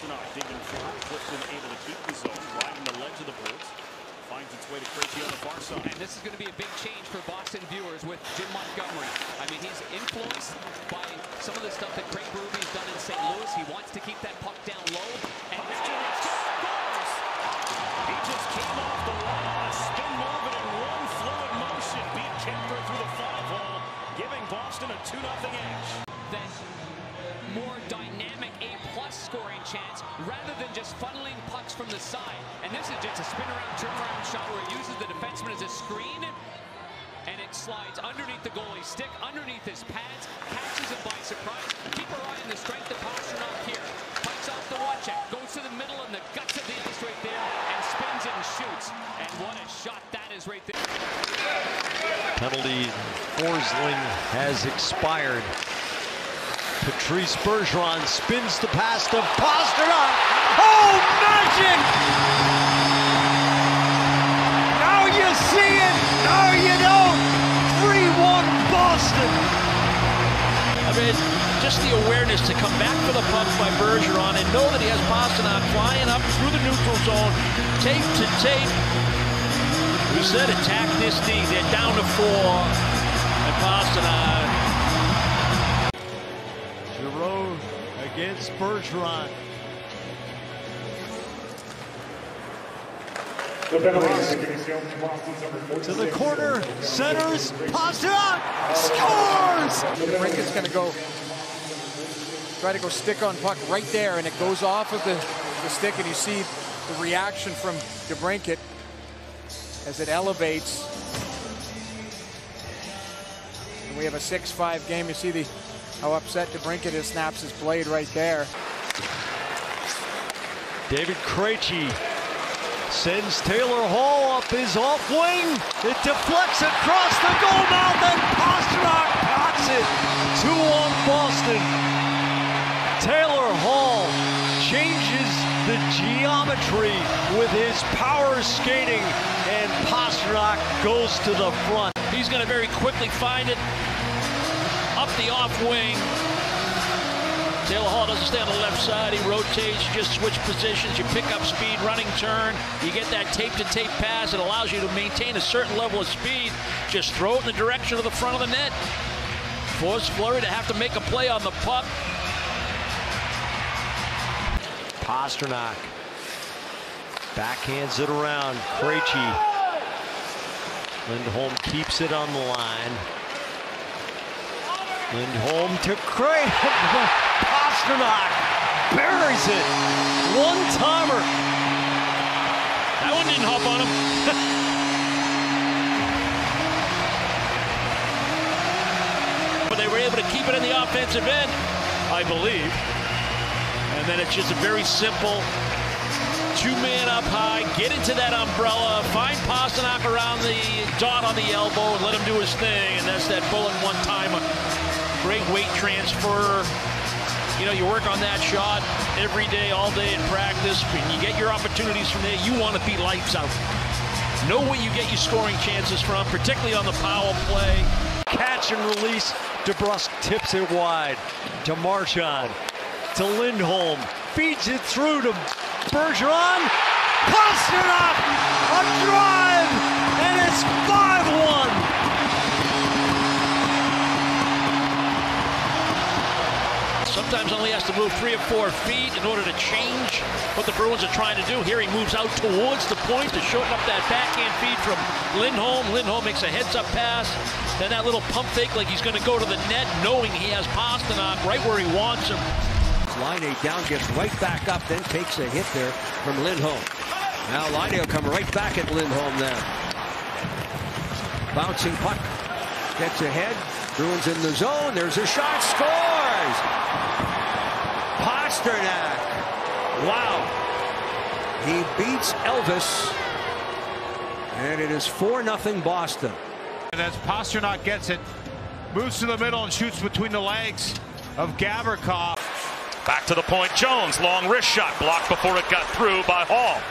Pastrnak digging forward. Clifton able to keep the zone. Riding the ledge of the boards. Finds its way to Krejci on the far side. And this is going to be a big change for Boston viewers with Jim Montgomery. I mean, he's influenced by some of the stuff that Craig Berube's done in St. Louis. He wants to keep that puck down low. And scores! He just came off the line on a spin move and in one fluid motion beat Kemper through the 5-hole, giving Boston a 2-0 edge. That more dynamic A+ scoring chance rather than just funneling pucks from the side. And this is just a spin-around, turn-around shot where it uses the defenseman as a screen. And it slides underneath the goalie's stick, underneath his pads, catches him by surprise. Keep your eye on the strength of Pastrnak here. Pucks off the watch check, goes to the middle and the guts of the ice right there, and spins and shoots. And what a shot that is right there. Penalty Forsling has expired. Patrice Bergeron spins the pass to Pastrnak. Oh, magic! Now you see it, now you don't. 3-1 Boston. I mean, just the awareness to come back for the puck by Bergeron and know that he has Pastrnak flying up through the neutral zone, tape to tape. We said attack this D. They're down to 4. And Pastrnak. Against Bergeron. To the corner, centers, Pastrnak scores! DeBrincat is going to go, try to go stick on puck right there, and it goes off of the stick, and you see the reaction from DeBrincat as it elevates. And we have a 6-5 game. You see the how upset DeBrincat is, snaps his blade right there. David Krejci sends Taylor Hall up his off wing. It deflects across the goal mouth and Pastrnak pots it. 2-1 Boston. Taylor Hall changes the geometry with his power skating and Pastrnak goes to the front. He's going to very quickly find it. Up the off wing. Taylor Hall doesn't stay on the left side. He rotates, you just switch positions. You pick up speed, running turn. You get that tape-to-tape pass. It allows you to maintain a certain level of speed. Just throw it in the direction of the front of the net. Force Fleury to have to make a play on the puck. Pastrnak backhands it around. Krejci. Lindholm keeps it on the line. Lindholm to Craig. Pastrnak buries it. One-timer. That one didn't hop on him. But they were able to keep it in the offensive end, I believe. And then it's just a very simple two-man up high, get into that umbrella, find Pastrnak around the dot on the elbow, and let him do his thing. And that's that bullet one-timer. Great weight transfer. You know, you work on that shot every day, all day in practice. When you get your opportunities from there, you want to be lights out. Know where you get your scoring chances from, particularly on the power play. Catch and release. DeBrusk tips it wide to Marchand, to Lindholm. Feeds it through to Bergeron. Pastrnak, a drive, and it's 5-1. Sometimes only has to move 3 or 4 feet in order to change what the Bruins are trying to do. Here he moves out towards the point to shorten up that backhand feed from Lindholm. Lindholm makes a heads-up pass. Then that little pump fake like he's going to go to the net, knowing he has Pastrnak right where he wants him. Line A down, gets right back up, then takes a hit there from Lindholm. Now Line A will come right back at Lindholm now. Bouncing puck. Gets ahead. Bruins in the zone. There's a shot. Scores! Pastrnak. Wow. He beats Elvis. And it is 4-0 Boston. And as Pastrnak gets it, moves to the middle and shoots between the legs of Gaborik. Back to the point. Jones, long wrist shot. Blocked before it got through by Hall.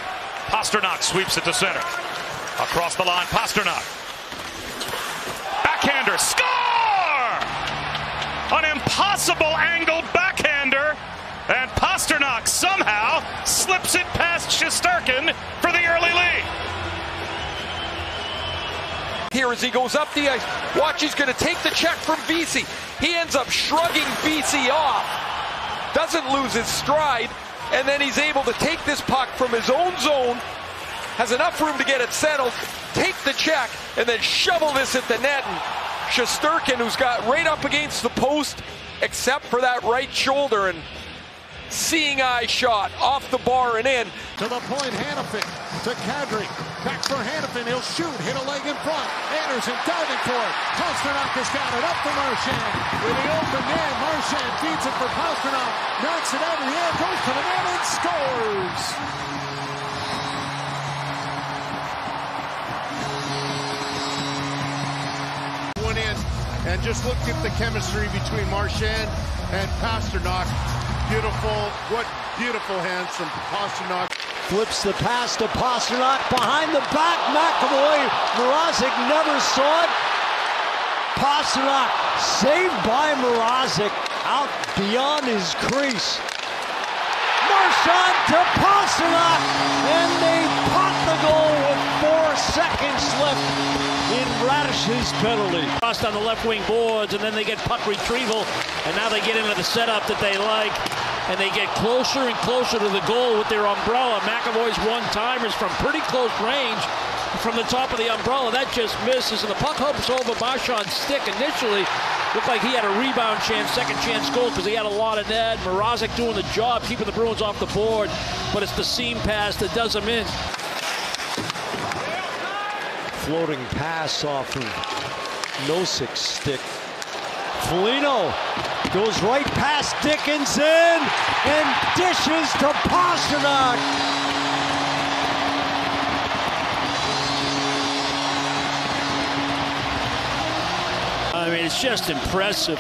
Pastrnak sweeps it to center. Across the line, Pastrnak. Backhander. Score! An impossible angled backhander. And Pastrnak. Pastrnak somehow slips it past Shesterkin for the early lead. Here as he goes up the ice, watch, he's going to take the check from Vesey. He ends up shrugging Vesey off, doesn't lose his stride, and then he's able to take this puck from his own zone, has enough room to get it settled, take the check, and then shovel this at the net. And Shesterkin, who's got right up against the post, except for that right shoulder, and seeing eye shot off the bar and in. To the point, Hanifin to Kadri. Back for Hanifin, he'll shoot, hit a leg in front. Anderson diving for it. Pastrnak has got it, up for Marchand. With the open man, Marchand feeds it for Pastrnak. Knocks it out of the air, goes to the net and scores. One in, and just look at the chemistry between Marchand and Pastrnak. Beautiful, what beautiful hands from Pastrnak. Flips the pass to Pastrnak, behind the back, McAvoy, Morozik never saw it. Pastrnak saved by Morozik, out beyond his crease. Marchand to Pastrnak, and they pot the goal with 4 seconds left in Radish's penalty. Crossed on the left wing boards, and then they get puck retrieval, and now they get into the setup that they like, and they get closer and closer to the goal with their umbrella. McAvoy's one-timers from pretty close range from the top of the umbrella. That just misses, and the puck hops over Marchand's stick initially. Looked like he had a rebound chance, second chance goal, because he had a lot of net. Morozik doing the job, keeping the Bruins off the board, but it's the seam pass that does him in. Floating pass off of Nosik's stick. Foligno goes right past Dickinson and dishes to Pastrnak. I mean, it's just impressive.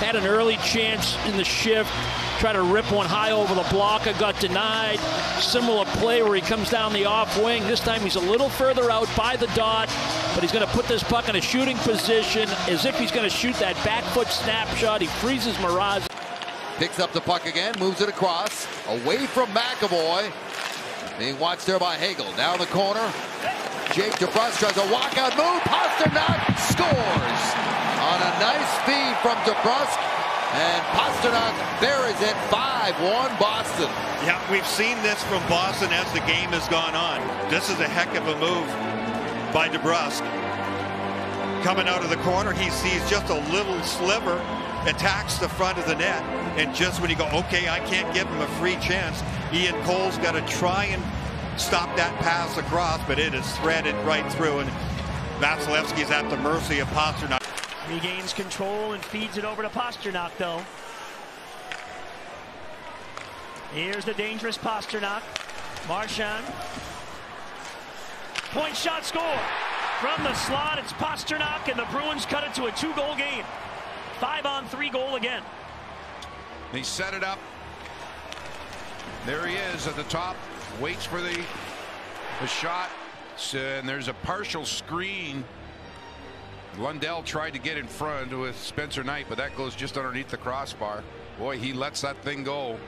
Had an early chance in the shift. Try to rip one high over the blocker, got denied. Similar play where he comes down the off wing. This time he's a little further out by the dot, but he's going to put this puck in a shooting position as if he's going to shoot that back foot snapshot. He freezes Moroz. Picks up the puck again, moves it across, away from McAvoy. Being watched there by Hagel. Down the corner, Jake DeBrusk tries a walkout move. Pastrnak scores on a nice feed from DeBrusk. And Pastrnak buries it, 5-1 Boston. Yeah, we've seen this from Boston as the game has gone on. This is a heck of a move by DeBrusk. Coming out of the corner, he sees just a little sliver, attacks the front of the net, and just when you go, okay, I can't give him a free chance, Ian Cole's got to try and stop that pass across, but it is threaded right through, and Vasilevsky's at the mercy of Pastrnak. He gains control and feeds it over to Pastrnak, though. Here's the dangerous Pastrnak. Marchand. Point shot, score. From the slot, it's Pastrnak, and the Bruins cut it to a 2-goal game. 5-on-3 goal again. They set it up. There he is at the top. Waits for the shot. And there's a partial screen. Lundell tried to get in front with Spencer Knight, but that goes just underneath the crossbar. Boy, he lets that thing go.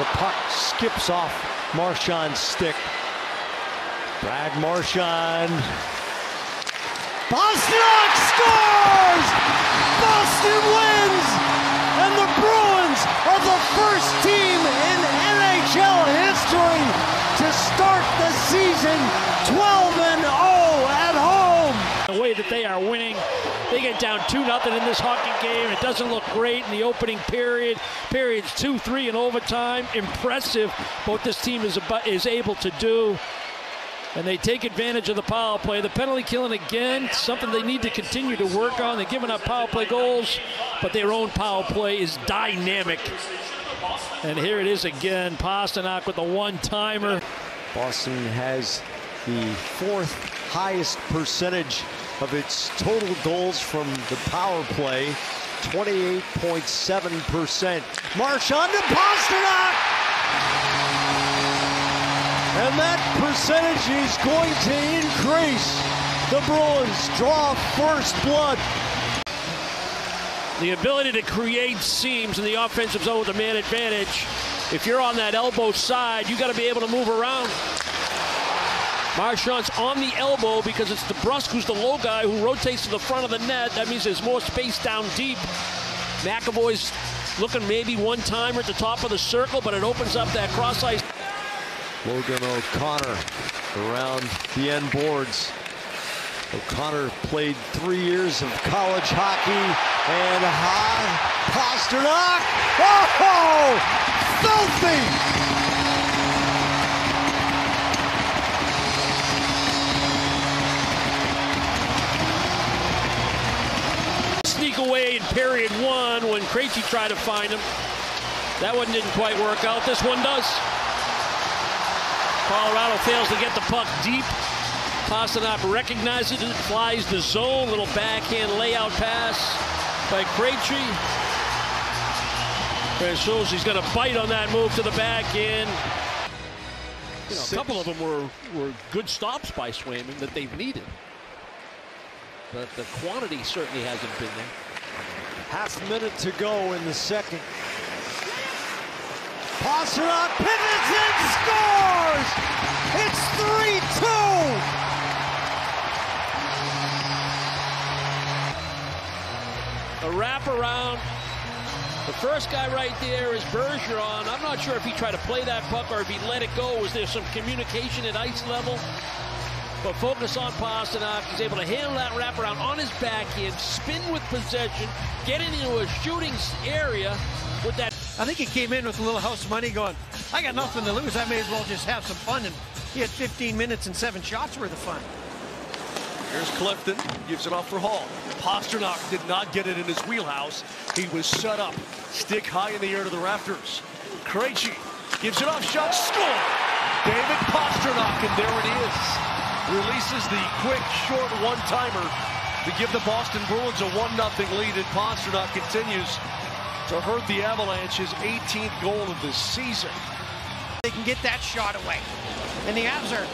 The puck skips off Marchand's stick. Brad Marchand. Pastrnak scores! Boston wins! And the Bruins are the first team in NHL history to start the season 12-0. The way that they are winning, they get down 2-0 in this hockey game. It doesn't look great in the opening period. Periods 2, 3, and overtime. Impressive what this team is able to do, and they take advantage of the power play. The penalty killing again, something they need to continue to work on. They're giving up power play goals, but their own power play is dynamic. And here it is again, Pastrnak with the one-timer. Boston has the 4th highest percentage of its total goals from the power play, 28.7%. Marchand to Pastrnak! And that percentage is going to increase. The Bruins draw first blood. The ability to create seams in the offensive zone with a man advantage. If you're on that elbow side, you got to be able to move around. Marchand's on the elbow because it's DeBrusk who's the low guy who rotates to the front of the net. That means there's more space down deep. McAvoy's looking maybe one timer at the top of the circle, but it opens up that cross ice. Logan O'Connor around the end boards. O'Connor played 3 years of college hockey, and Pastrnak, oh, filthy! Sneak away in period one when Krejci tried to find him. That one didn't quite work out. This one does. Colorado fails to get the puck deep. Pastrnak recognizes it, flies the zone, little backhand layout pass by Krejci. Krejci's going to bite on that move to the backhand. You know, a couple of them were good stops by Swayman that they've needed. But the quantity certainly hasn't been there. Half minute to go in the second. Pastrnak pivots and scores! It's 3-2! A wraparound. The first guy right there is Bergeron. I'm not sure if he tried to play that puck or if he let it go. Was there some communication at ice level? But focus on Pastrnak. He's able to handle that wraparound on his backhand, spin with possession, get into a shooting area with that. I think he came in with a little house money going, I got nothing to lose. I may as well just have some fun. And he had 15 minutes and 7 shots worth of fun. Here's Clifton. Gives it off for Hall. Pastrnak did not get it in his wheelhouse. He was shut up. Stick high in the air to the rafters. Krejci gives it off. Shot. Score. David Pastrnak. And there it is. Releases the quick, short one-timer to give the Boston Bruins a 1-0 lead. And Pastrnak continues to hurt the Avalanche, his 18th goal of this season. They can get that shot away. And the Avs are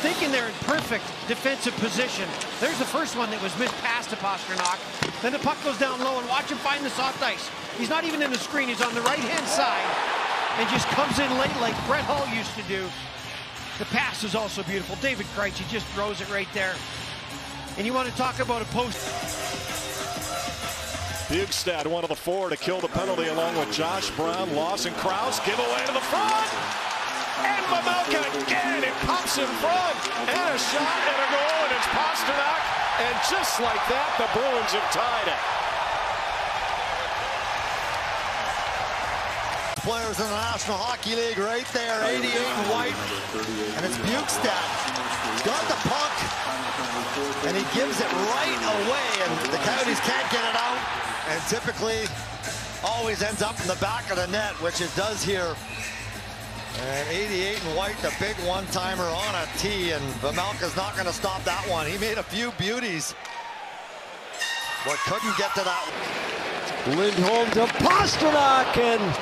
thinking they're in perfect defensive position. There's the first one that was missed past to Pastrnak. Then the puck goes down low, and watch him find the soft ice. He's not even in the screen. He's on the right-hand side and just comes in late like Brett Hull used to do. The pass is also beautiful. David Krejci just throws it right there. And you want to talk about a post... Bjugstad, one of the four to kill the penalty, along with Josh Brown, Lawson Krause, giveaway to the front, and Mamelka again, it pops in front, and a shot and a goal, and it's Pastrnak, and just like that, the Bruins have tied it. Players in the National Hockey League right there, 88 and White, and it's Bjugstad, got the puck, and he gives it right away, and the Coyotes can't get it out. And typically always ends up in the back of the net, which it does here. And 88 and White, the big one-timer on a tee, and Vemelka's not going to stop that one. He made a few beauties, but couldn't get to that one. Lindholm to Pastrnak, and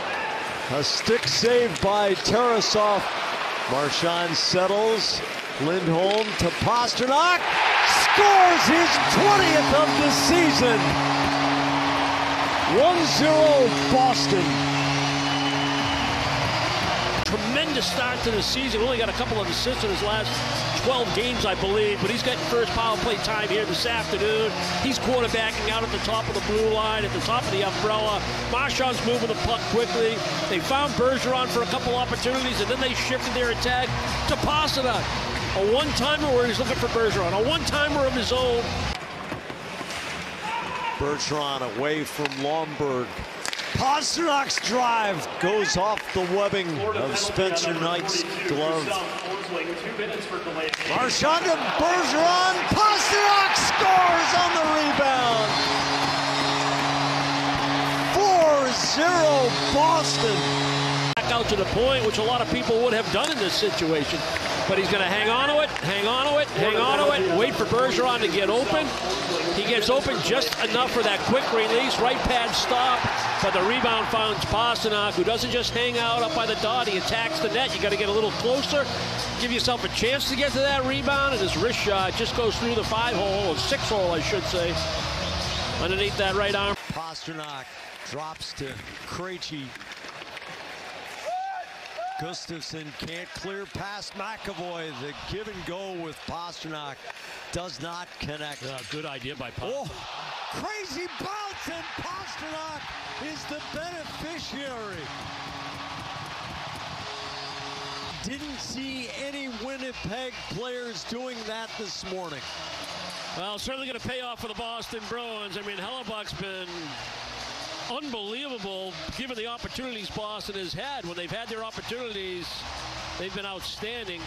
a stick save by Tarasov. Marchand settles. Lindholm to Pastrnak. Scores his 20th of the season. 1-0 Boston. Tremendous start to the season. Only got a couple of assists in his last 12 games, I believe. But he's getting first power play time here this afternoon. He's quarterbacking out at the top of the blue line, at the top of the umbrella. Marchand's moving the puck quickly. They found Bergeron for a couple opportunities, and then they shifted their attack to Pastrnak. A one-timer where he's looking for Bergeron. A one-timer of his own. Bergeron away from Lombard. Pastrnak's drive goes off the webbing of Spencer Knight's glove. Marchand to Bergeron. Pastrnak scores on the rebound. 4-0 Boston. Back out to the point, which a lot of people would have done in this situation. But he's going to hang on to it, hang on to it, hang on to it, wait for Bergeron to get open. He gets open just enough for that quick release, right pad stop, but the rebound finds Pastrnak, who doesn't just hang out up by the dot, he attacks the net. You got to get a little closer, give yourself a chance to get to that rebound, and his wrist shot just goes through the 5 hole, or 6 hole I should say, underneath that right arm. Pastrnak drops to Krejci. Gustafsson can't clear past McAvoy. The give and go with Pastrnak does not connect. Good idea by Pastrnak. Oh, crazy bounce, and Pastrnak is the beneficiary. Didn't see any Winnipeg players doing that this morning. Well, certainly going to pay off for the Boston Bruins. I mean, Hellebuck's been unbelievable given the opportunities Boston has had. When they've had their opportunities, they've been outstanding.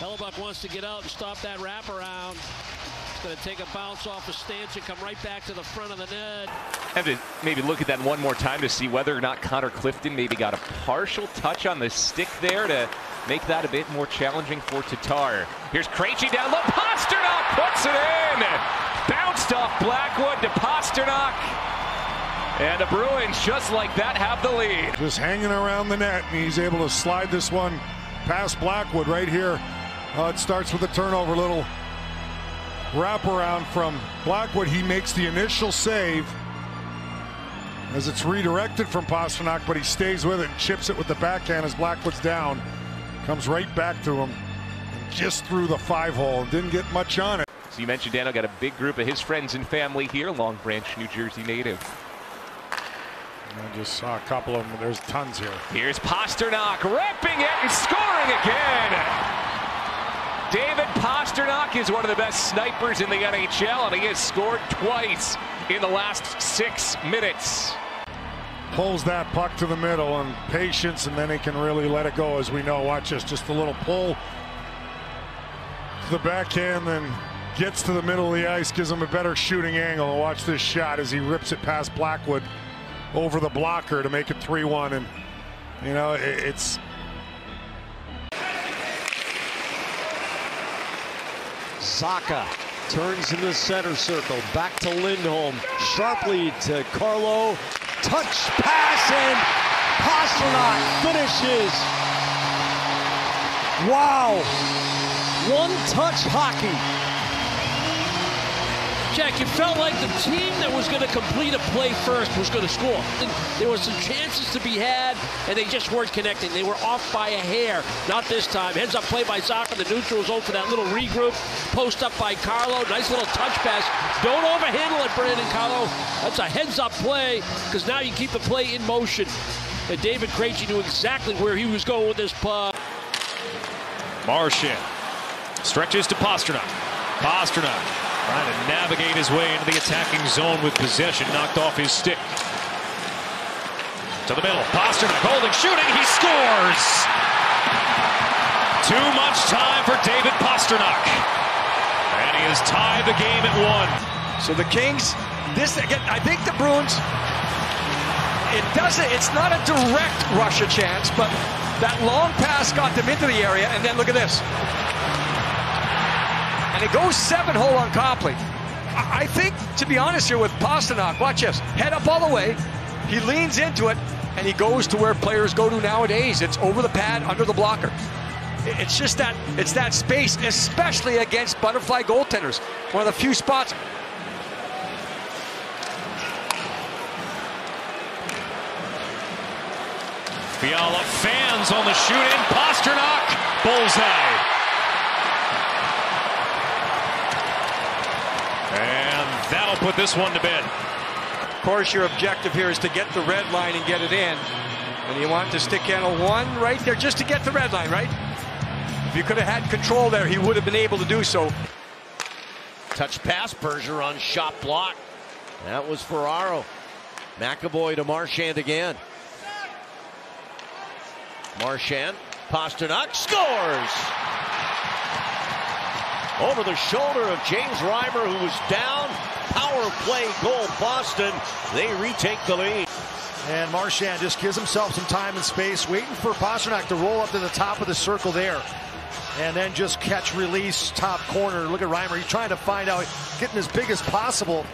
Hellebuck wants to get out and stop that wraparound. He's going to take a bounce off the stance and come right back to the front of the net. I have to maybe look at that one more time to see whether or not Connor Clifton maybe got a partial touch on the stick there to make that a bit more challenging for Tatar. Here's Krejci down low. Pastrnak puts it in. Bounced off Blackwood to Pastrnak. And the Bruins, just like that, have the lead. Just hanging around the net, and he's able to slide this one past Blackwood right here. It starts with a turnover, little wraparound from Blackwood. He makes the initial save as it's redirected from Pastrnak, but he stays with it and chips it with the backhand as Blackwood's down. Comes right back to him, and just through the five hole, and didn't get much on it. So you mentioned Dano got a big group of his friends and family here, Long Branch, New Jersey native. I just saw a couple of them. There's tons here. Here's Pastrnak ripping it and scoring again. David Pastrnak is one of the best snipers in the NHL, and he has scored twice in the last 6 minutes. Pulls that puck to the middle, and patience, and then he can really let it go, as we know. Watch this, just a little pull to the backhand, then gets to the middle of the ice, gives him a better shooting angle. And watch this shot as he rips it past Blackwood over the blocker to make it 3-1, and you know it's Zacha turns in the center circle, back to Lindholm, sharply to Carlo, touch pass, and Pastrnak finishes. Wow, one touch hockey. Jack, it felt like the team that was going to complete a play first was going to score. There were some chances to be had, and they just weren't connecting. They were off by a hair. Not this time. Heads up play by Zacha. The neutral zone for that little regroup. Post up by Carlo. Nice little touch pass. Don't overhandle it, Brandon Carlo. That's a heads up play, because now you keep the play in motion. And David Krejci knew exactly where he was going with this puck. Marchand stretches to Pastrnak. Pastrnak trying to navigate his way into the attacking zone with possession. Knocked off his stick. To the middle. Pastrnak holding, shooting. He scores! Too much time for David Pastrnak. And he has tied the game at 1. So the Kings, this again, I think the Bruins, it's not a direct Russia chance, but that long pass got them into the area, and then look at this. And it goes 7-hole on Copley. I think, to be honest here with Pastrnak, watch this. Head up all the way. He leans into it, and he goes to where players go to nowadays. It's over the pad, under the blocker. It's just that, it's that space, especially against butterfly goaltenders. One of the few spots. Fiala fans on the shoot-in. Pastrnak, bullseye. And that'll put this one to bed. Of course, your objective here is to get the red line and get it in. And you want to stick handle one right there just to get the red line, right? If you could have had control there, he would have been able to do so. Touch pass, Bergeron shot block. That was Ferraro. McAvoy to Marchand again. Marchand, Pastrnak scores! Over the shoulder of James Reimer, who was down. Power play goal, Boston. They retake the lead. And Marchand just gives himself some time and space, waiting for Pastrnak to roll up to the top of the circle there. And then just catch, release, top corner. Look at Reimer. He's trying to find out, getting as big as possible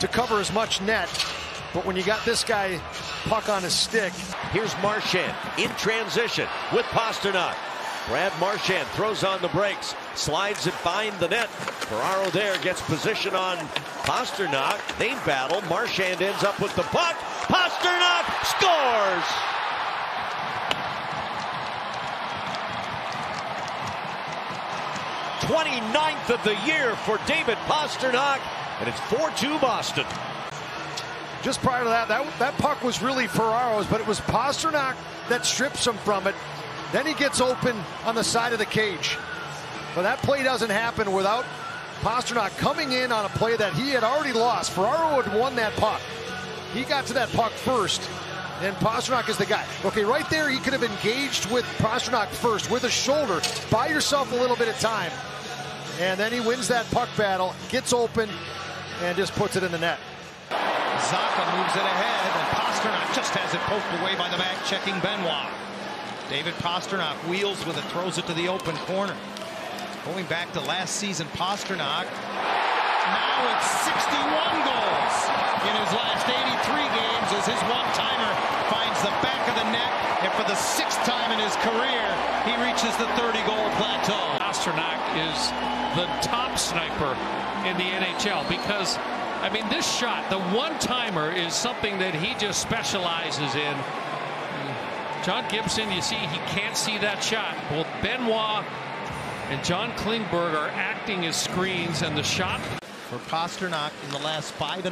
to cover as much net. But when you got this guy, puck on his stick. Here's Marchand in transition with Pastrnak. Brad Marchand throws on the brakes, slides it behind the net. Ferraro there gets position on Pastrnak, they battle. Marchand ends up with the puck. Pastrnak scores! #29 of the year for David Pastrnak, and it's 4-2 Boston. Just prior to that puck was really Ferraro's, but it was Pastrnak that strips him from it. Then he gets open on the side of the cage. But that play doesn't happen without Pastrnak coming in on a play that he had already lost. Ferraro had won that puck. He got to that puck first, and Pastrnak is the guy. Okay, right there he could have engaged with Pastrnak first with a shoulder. Buy yourself a little bit of time. And then he wins that puck battle, gets open, and just puts it in the net. Zacha moves it ahead, and Pastrnak just has it poked away by the back-checking Benoit. David Pastrnak wheels with it, throws it to the open corner. Going back to last season, Pastrnak, now it's 61 goals in his last 83 games as his one-timer finds the back of the net, and for the 6th time in his career, he reaches the 30-goal plateau. Pastrnak is the top sniper in the NHL because, I mean, this shot, the one-timer, is something that he just specializes in. John Gibson, you see, he can't see that shot. Both Benoit and John Klingberg are acting as screens, and the shot for Pastrnak in the last 5.5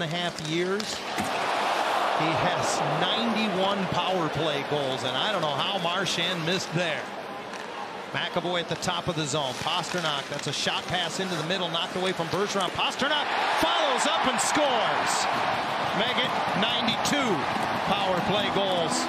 years, he has 91 power play goals, and I don't know how Marchand missed there. McAvoy at the top of the zone. Pastrnak, that's a shot pass into the middle, knocked away from Bergeron. Pastrnak follows up and scores. Make it 92 power play goals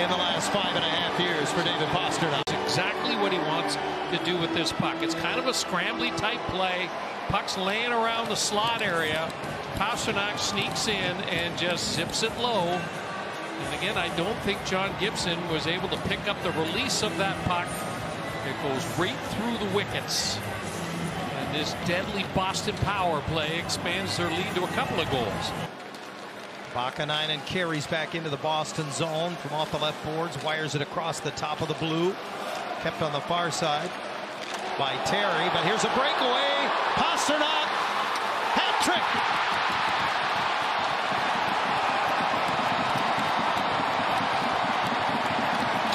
in the last 5.5 years for David Pastrnak. Exactly what he wants to do with this puck. It's kind of a scrambly type play. Puck's laying around the slot area. Pastrnak sneaks in and just zips it low. And again, I don't think John Gibson was able to pick up the release of that puck. It goes right through the wickets. And this deadly Boston power play expands their lead to a couple of goals. Bakanainen carries back into the Boston zone from off the left boards, wires it across the top of the blue. Kept on the far side by Terry, but here's a breakaway. Pastrnak, hat trick.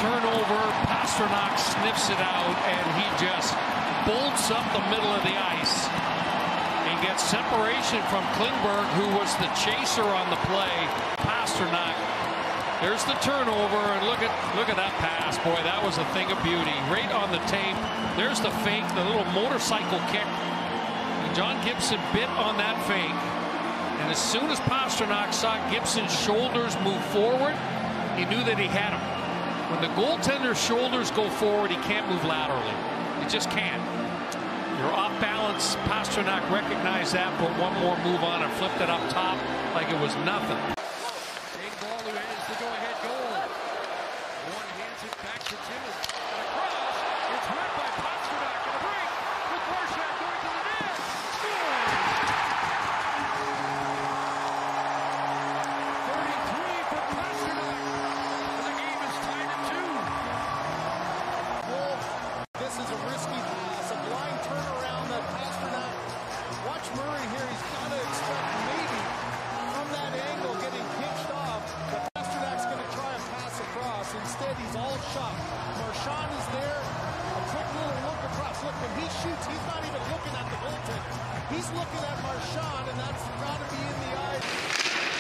Turnover, Pastrnak sniffs it out, and he just bolts up the middle of the ice and gets separation from Klingberg, who was the chaser on the play. Pastrnak. There's the turnover, and look at that pass. Boy, that was a thing of beauty. Right on the tape. There's the fake, the little motorcycle kick. And John Gibson bit on that fake. And as soon as Pastrnak saw Gibson's shoulders move forward, he knew that he had him. When the goaltender's shoulders go forward, he can't move laterally. He just can't. You're off balance. Pastrnak recognized that, but one more move on and flipped it up top like it was nothing.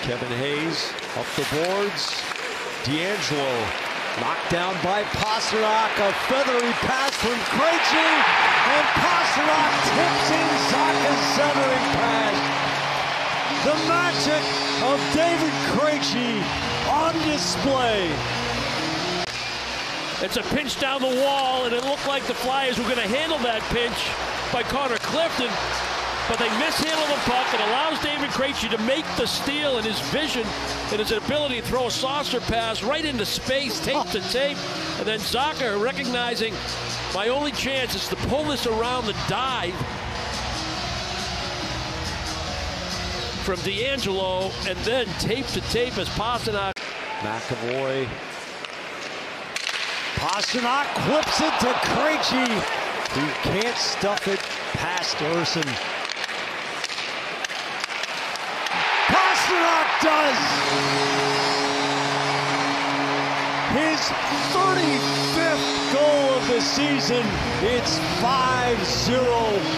Kevin Hayes up the boards. D'Angelo knocked down by Pastrnak. A feathery pass from Krejci, and Pastrnak tips in Saka's centering pass. The magic of David Krejci on display. It's a pinch down the wall, and it looked like the Flyers were going to handle that pinch by Connor Clifton. But they mishandle the puck. It allows David Krejci to make the steal, and his vision and his ability to throw a saucer pass right into space, tape to tape. And then Zacha recognizing my only chance is to pull this around the dive from D'Angelo, and then tape to tape as Pastrnak. McAvoy. Pastrnak whips it to Krejci, who can't stuff it past Urson. Pastrnak does! His 35th goal of the season. It's 5-0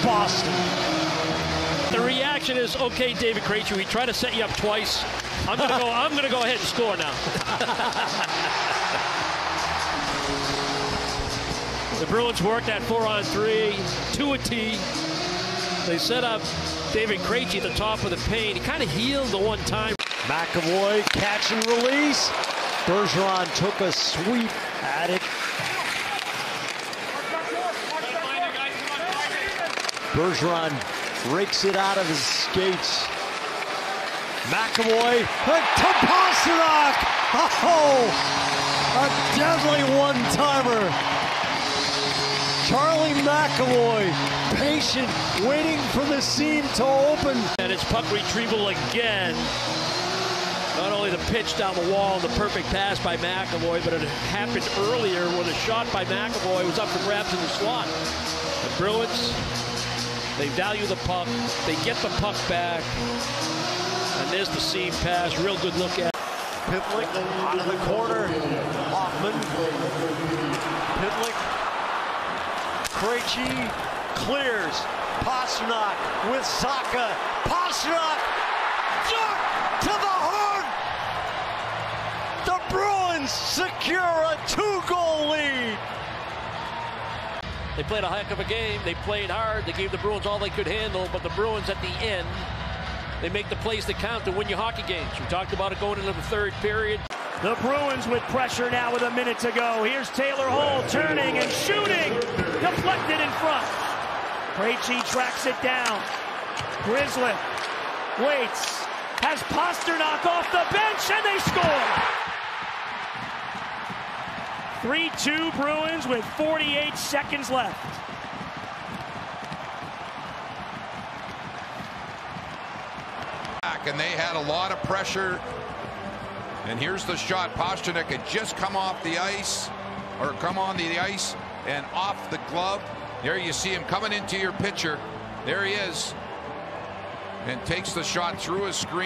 Boston. The reaction is, okay, David Krejci, we tried to set you up twice. I'm gonna go ahead and score now. The Bruins worked that 4-on-3, 2-a-tee. They set up David Krejci at the top of the paint. He kind of healed the one time. McAvoy, catch and release. Bergeron took a sweep at it. Bergeron rakes it out of his skates. McAvoy to Pastrnak. Oh, a deadly one-timer. Charlie McAvoy, patient, waiting for the seam to open. And it's puck retrieval again. Not only the pitch down the wall, the perfect pass by McAvoy, but it happened earlier when a shot by McAvoy was up for grabs in the slot. The Bruins, they value the puck. They get the puck back. And there's the seam pass. Real good look at it. Pitlick out of the corner. Hoffman. Pitlick. Krejci clears. Pastrnak with Saka. Pastrnak to the heart. The Bruins secure a 2-goal lead. They played a heck of a game. They played hard. They gave the Bruins all they could handle. But the Bruins at the end, they make the plays that count to win your hockey games. We talked about it going into the third period. The Bruins with pressure now with a minute to go. Here's Taylor Hall turning and shooting. Deflected in front. Krejci tracks it down. Grizzly waits. Has Pastrnak off the bench, and they score. 3-2 Bruins with 48 seconds left. And they had a lot of pressure. And here's the shot. Pastrnak had just come off the ice, or come on the ice and off the glove. There you see him coming into your picture. There he is. And takes the shot through his screen.